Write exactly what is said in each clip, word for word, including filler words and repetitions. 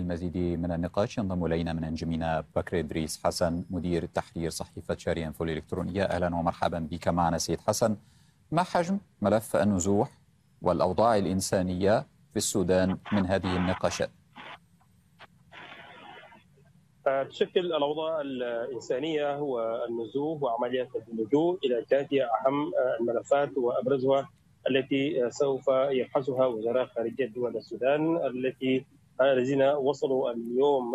المزيد من النقاش ينضم الينا من نجامينا بكر ادريس حسن مدير تحرير صحيفه شاري إن فول الالكترونيه. اهلا ومرحبا بك معنا سيد حسن. ما حجم ملف النزوح والاوضاع الانسانيه في السودان من هذه النقاشات؟ تشكل الاوضاع الانسانيه والنزوح وعمليات اللجوء الى الجاذيه اهم الملفات وابرزها التي سوف يبحثها وزراء خارجيه دول السودان التي الذين وصلوا اليوم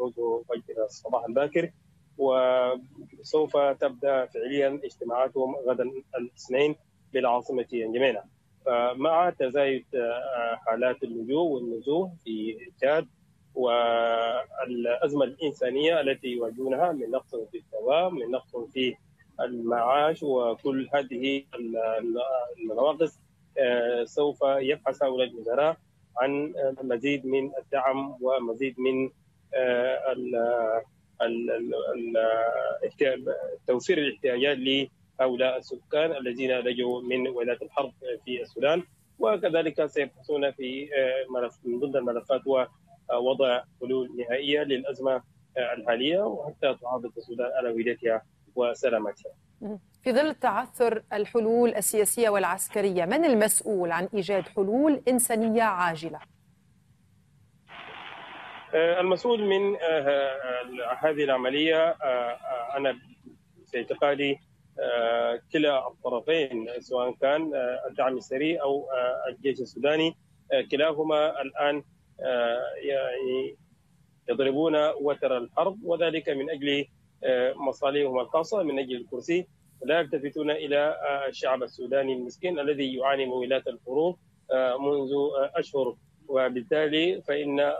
منذ فجر الصباح الباكر، وسوف تبدا فعليا اجتماعاتهم غدا الاثنين بالعاصمه نجامينا. مع تزايد حالات اللجوء والنزوح في التشاد والازمه الانسانيه التي يواجهونها من نقص في الدواء، من نقص في المعاش، وكل هذه النواقص سوف يبحث هؤلاء الوزراء عن مزيد من الدعم ومزيد من توفير الاحتياجات لهؤلاء السكان الذين لجوا من ولايات الحرب في السودان، وكذلك سيبحثون في ملف من ضمن الملفات ووضع حلول نهائيه للازمه الحاليه وحتى تحافظ السودان على وحدتها وسلامتها. في ظل تعثر الحلول السياسية والعسكرية، من المسؤول عن إيجاد حلول إنسانية عاجلة؟ المسؤول من هذه العملية أنا في اعتقادي كلا الطرفين، سواء كان الدعم السريع أو الجيش السوداني، كلاهما الآن يعني يضربون وتر الحرب وذلك من أجل مصالحهم الخاصة، من أجل الكرسي. لا يلتفتون إلى الشعب السوداني المسكين الذي يعاني مولات الحروب منذ أشهر، وبالتالي فإن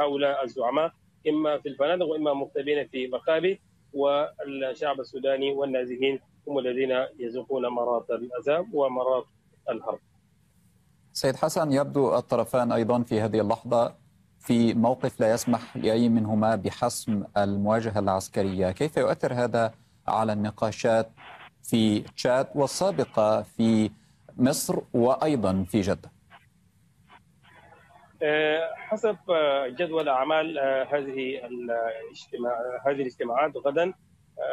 هؤلاء الزعماء إما في الفنادق وإما مغتابين في مخابئ، والشعب السوداني والنازحين هم الذين يذوقون مرارة العذاب ومرارة الحرب. سيد حسن، يبدو الطرفان أيضا في هذه اللحظة في موقف لا يسمح لأي منهما بحسم المواجهة العسكرية. كيف يؤثر هذا على النقاشات في تشاد والسابقة في مصر وأيضا في جدة؟ حسب جدول أعمال هذه هذه الاجتماعات غدا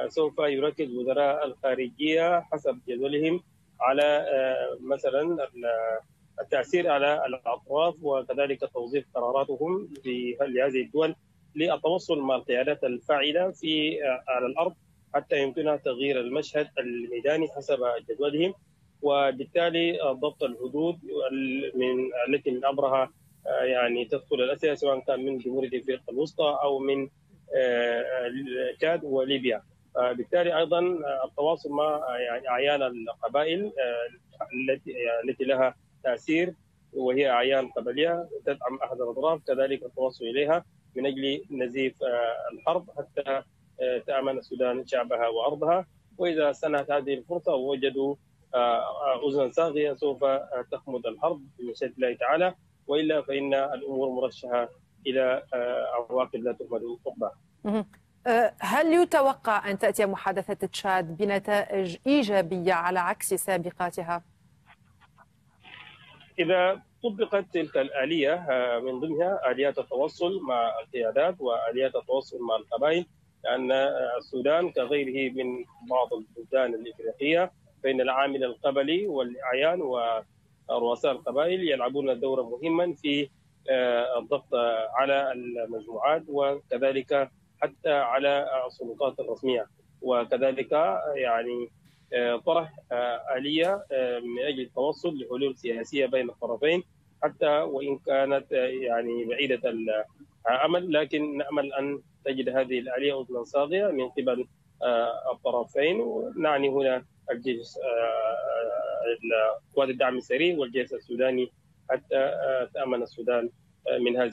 سوف يركز وزراء الخارجية حسب جدولهم على مثلا التأثير على الأطراف وكذلك توظيف قراراتهم في هذه الدول للتواصل مع القيادات الفاعلة في على الأرض حتى يمكنها تغيير المشهد الميداني حسب جدولهم، وبالتالي ضبط الحدود من التي من عبرها يعني تدخل الأسئلة سواء كان من جمهورية افريقيا الوسطى أو من تشاد وليبيا. بالتالي أيضا التواصل مع أعيان القبائل التي التي لها تأثير وهي أعيان قبلية تدعم أحد الأطراف، كذلك التواصل إليها من أجل نزيف الحرب حتى تأمن السودان شعبها وأرضها، وإذا سنت هذه الفرصة ووجدوا أذنا صاغية سوف تخمد الحرب بمشيئة الله تعالى، وإلا فإن الأمور مرشحة إلى عواقب لا تؤمل عقباها. هل يتوقع أن تأتي محادثة تشاد بنتائج إيجابية على عكس سابقاتها؟ إذا طبقت تلك الآلية من ضمنها آليات التواصل مع القيادات وآليات التواصل مع القبائل، لأن السودان كغيره من بعض البلدان الإفريقية فإن العامل القبلي والأعيان ورؤساء القبائل يلعبون دورا مهما في الضغط على المجموعات وكذلك حتى على السلطات الرسمية، وكذلك يعني طرح آلية من أجل التوصل لحلول سياسية بين الطرفين حتى وإن كانت يعني بعيدة الأمل، لكن نأمل أن تجد هذه الآلية أذنا صاغية من قبل الطرفين، ونعني هنا الجيش قوات الدعم السريع والجيش السوداني حتى تأمن السودان من هذه